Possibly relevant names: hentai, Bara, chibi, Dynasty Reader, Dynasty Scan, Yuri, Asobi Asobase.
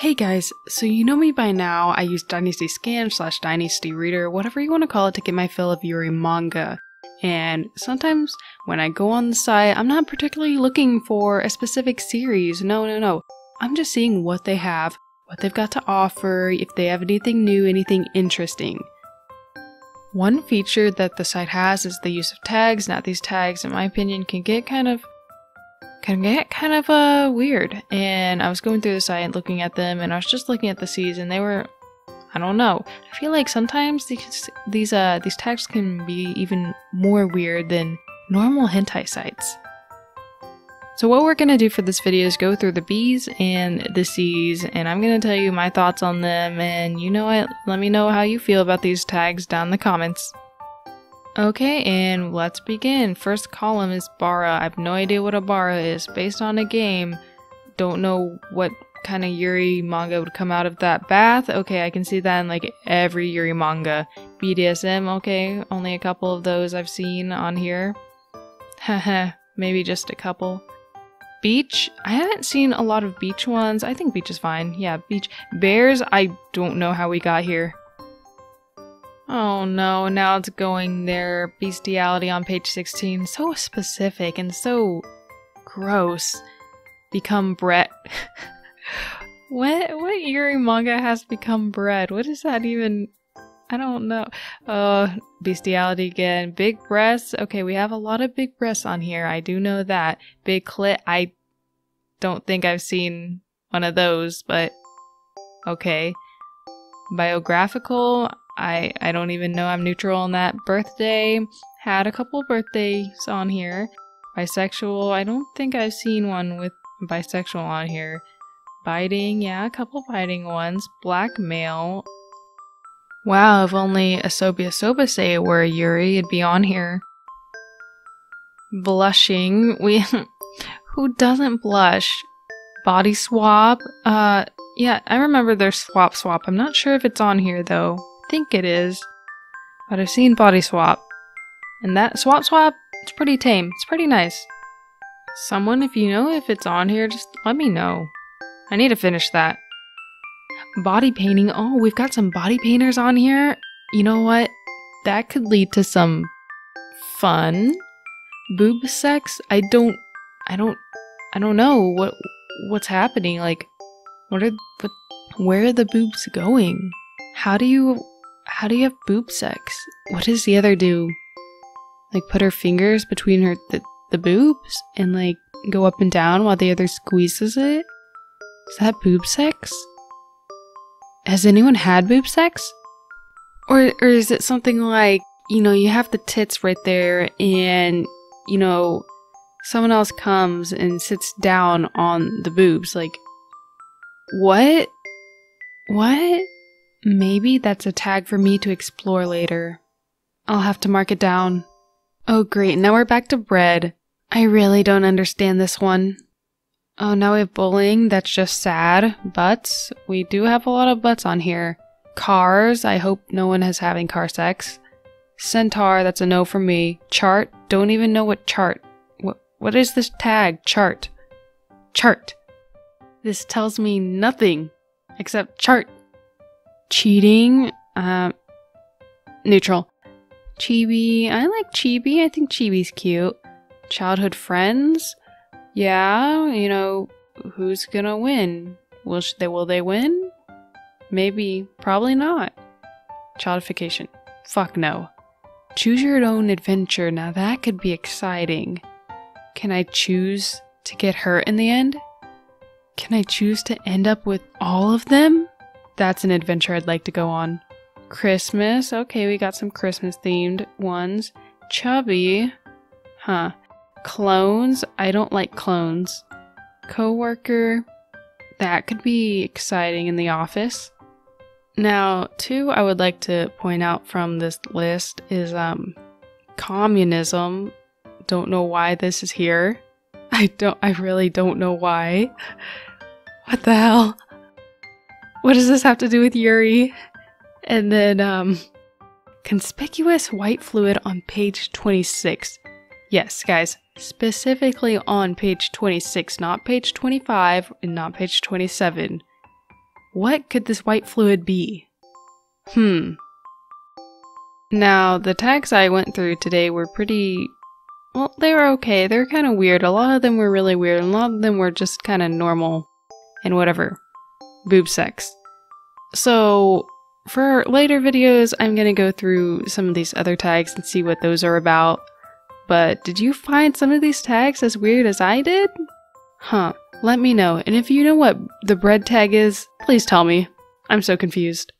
Hey guys, so you know me by now, I use Dynasty Scan / Dynasty Reader, whatever you want to call it, to get my fill of Yuri manga. And sometimes when I go on the site, I'm not particularly looking for a specific series. No. I'm just seeing what they have, what they've got to offer, if they have anything new, anything interesting. One feature that the site has is the use of tags. Now these tags, in my opinion, can get kind of weird, and I was going through the site and looking at them, and I was just looking at the C's, and they were, I don't know, I feel like sometimes these tags can be even more weird than normal hentai sites. So what we're going to do for this video is go through the B's and the C's, and I'm going to tell you my thoughts on them, and you know what, let me know how you feel about these tags down in the comments. Okay, and let's begin. First column is Bara. I have no idea what a Bara is. Based on a game, don't know what kind of Yuri manga would come out of that bath. Okay, I can see that in like every Yuri manga. BDSM, okay, only a couple of those I've seen on here. Haha, maybe just a couple. Beach, I haven't seen a lot of beach ones. I think beach is fine. Yeah, beach. Bears, I don't know how we got here. Oh no, now it's going there. Bestiality on page 16. So specific and so gross. Become bread. What Yuri manga has become bread? What is that even? I don't know. Bestiality again. Big breasts. Okay, we have a lot of big breasts on here. I do know that. Big clit. I don't think I've seen one of those, but okay. Biographical. I don't even know, I'm neutral on that. Birthday, had a couple birthdays on here. Bisexual, I don't think I've seen one with bisexual on here. Biting, yeah, a couple biting ones. Black male. Wow, if only Asobi Asobase were a Yuri, it'd be on here. Blushing, who doesn't blush? Body swap, yeah, I remember their swap. I'm not sure if it's on here though. Think it is, but I've seen body swap, and that swap, it's pretty tame, it's pretty nice. Someone, if you know if it's on here, just let me know. I need to finish that. Body painting, oh, we've got some body painters on here. You know what, that could lead to some fun. Boob sex, I don't know what's happening, like where are the boobs going? How do you have boob sex? What does the other do? Like put her fingers between her the boobs and like go up and down while the other squeezes it? Is that boob sex? Has anyone had boob sex? Or is it something like, you know, you have the tits right there and, you know, someone else comes and sits down on the boobs, like what? What? Maybe that's a tag for me to explore later. I'll have to mark it down. Oh great, now we're back to bread. I really don't understand this one. Oh, now we have bullying, that's just sad. Butts, we do have a lot of butts on here. Cars, I hope no one is having car sex. Centaur, that's a no for me. Chart, don't even know what chart. What is this tag? Chart. Chart. This tells me nothing except chart. Cheating, neutral. Chibi, I like chibi, I think chibi's cute. Childhood friends, yeah, you know, who's gonna win? Will they win? Maybe, probably not. Childification, fuck no. Choose your own adventure, now that could be exciting. Can I choose to get hurt in the end? Can I choose to end up with all of them? That's an adventure I'd like to go on. Christmas. Okay, we got some Christmas themed ones. Chubby. Huh. Clones. I don't like clones. Coworker. That could be exciting in the office. Now, two I would like to point out from this list is communism. Don't know why this is here. I really don't know why. What the hell? What does this have to do with Yuri? And then, conspicuous white fluid on page 26. Yes, guys, specifically on page 26, not page 25 and not page 27. What could this white fluid be? Now, the tags I went through today were pretty... well, they were okay. They were kind of weird. A lot of them were really weird, and a lot of them were just kind of normal and whatever. Boob sex. So, for later videos, I'm going to go through some of these other tags and see what those are about. But did you find some of these tags as weird as I did? Let me know. And if you know what the bread tag is, please tell me. I'm so confused.